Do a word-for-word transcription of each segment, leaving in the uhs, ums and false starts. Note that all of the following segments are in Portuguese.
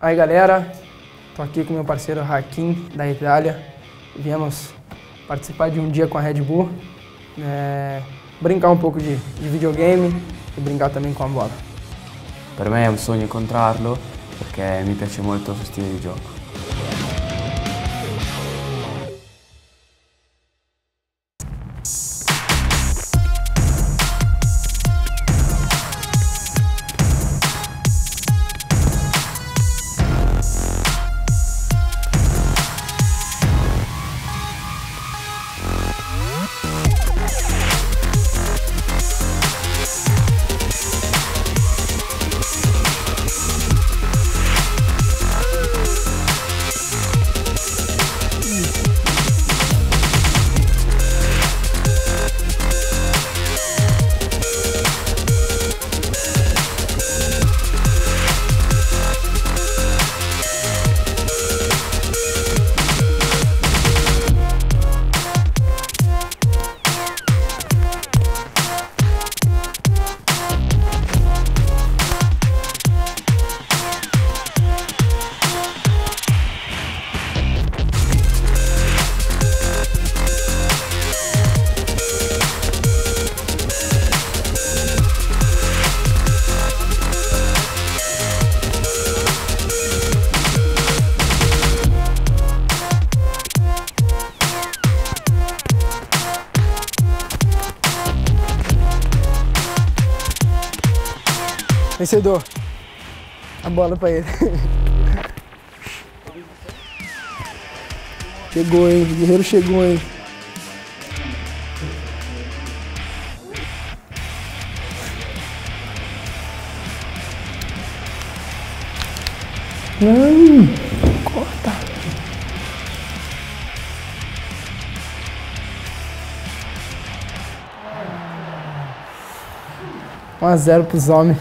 Aí galera, tô aqui com meu parceiro Hachim, da Itália. Viemos participar de um dia com a Red Bull, é, brincar um pouco de, de videogame e brincar também com a bola. Per me è un sogno incontrarlo perché mi piace molto il suo stile di gioco. Vencedor, a bola pra ele. Chegou, hein? O guerreiro chegou, hein? Hum, corta! um a zero pros homens.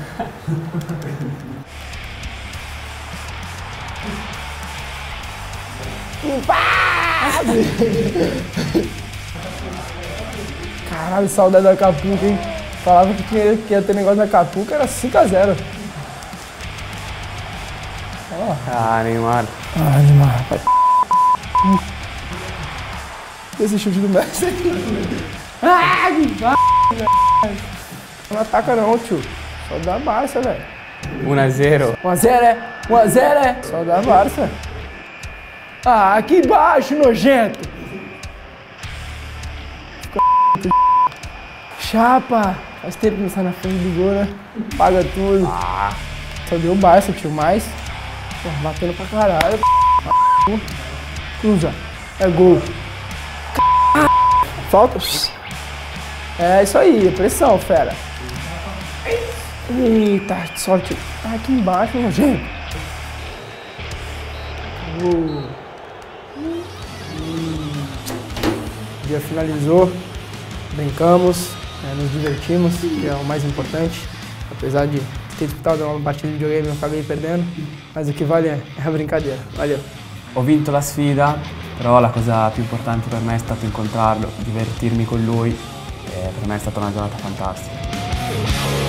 Caralho, saudade da Acapulco, hein? Falava que queria, que ia ter negócio da Acapulco, era cinco a zero. Oh. Ah, Neymar. Ah, Neymar. Esse chute do Messi. Ah, que p***, não ataca não, tio. Só dá Barça, velho. um a zero. um a zero é? um a zero é? Só dá Barça. Ah, aqui embaixo, nojento. Chapa. Faz tempo que não sai na frente do gol, né? Paga tudo. Ah. Só deu Barça, tio, mas... Pô, batendo pra caralho. Cruza. É gol. Falta. É isso aí, pressão, fera. Eita, que sorte. Ah, aqui embaixo, Rogênio. Uh. O dia finalizou. Brincamos, é, nos divertimos, que é o mais importante. Apesar de ter disputado uma partida de videogame, eu acabei perdendo. Mas o que vale é a brincadeira. Valeu. Ho vinto la sfida, però la cosa più importante per me è stato incontrarlo, divertirmi con lui. E per me è stata una giornata fantastica.